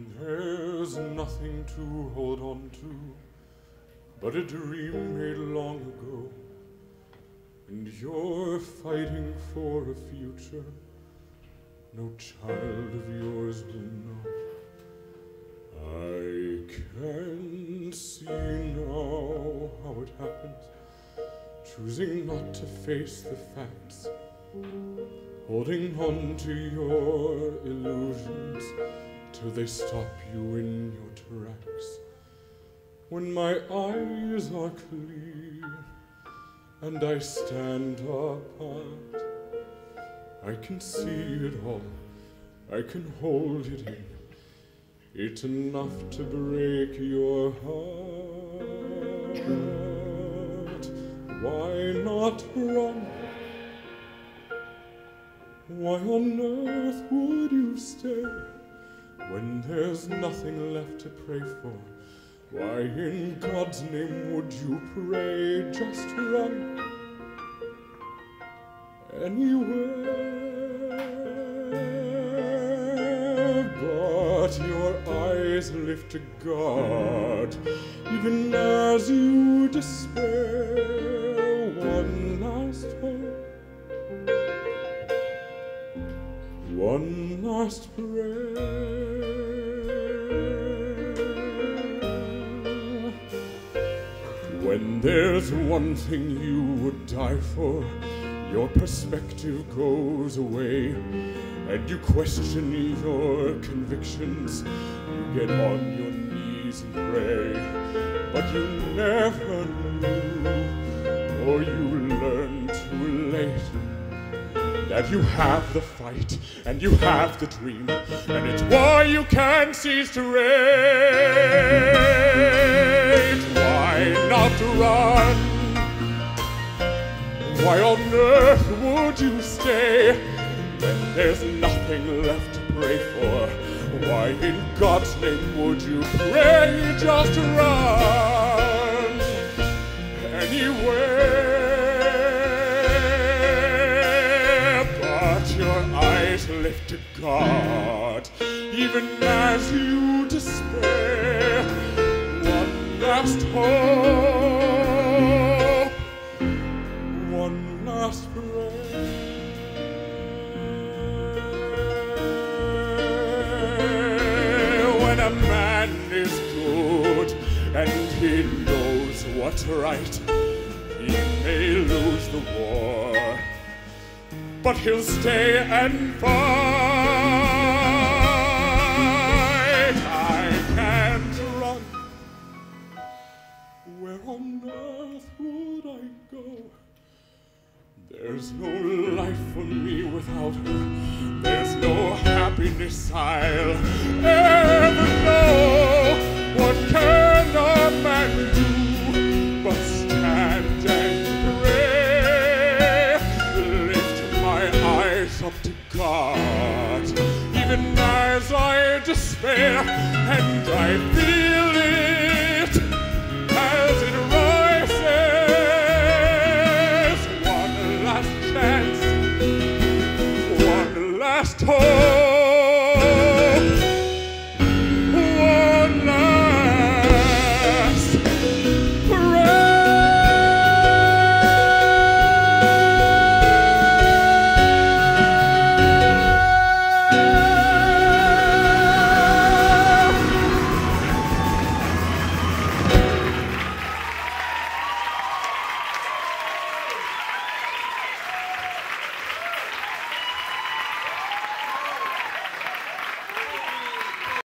When there's nothing to hold on to but a dream made long ago, and you're fighting for a future no child of yours will know. I can see now how it happens, choosing not to face the facts, holding on to your illusions till they stop you in your tracks. When my eyes are clear and I stand apart, I can see it all, I can hold it in. It's enough to break your heart. Why not run? Why on earth would you stay when there's nothing left to pray for? Why in God's name would you pray? Just run anywhere, but your eyes lift to God, even as you despair. One last hope, one last prayer. When there's one thing you would die for, your perspective goes away, and you question your convictions. You get on your knees and pray, but you never knew, or you learned too late, that you have the fight and you have the dream, and it's why you can't cease to rage. Why not run? Why on earth would you stay when there's nothing left to pray for? Why in God's name would you pray? Just run anywhere, but your eyes lift to God, even as you despair. One last hope, one last prayer. When a man is good and he knows what's right, he may lose the war, but he'll stay and fight. I can't run. Where on earth would I go? There's no life for me without her. There's no happiness I'll ever know. What can a man do but stand and pray? Lift my eyes up to God, even as I despair, and I feel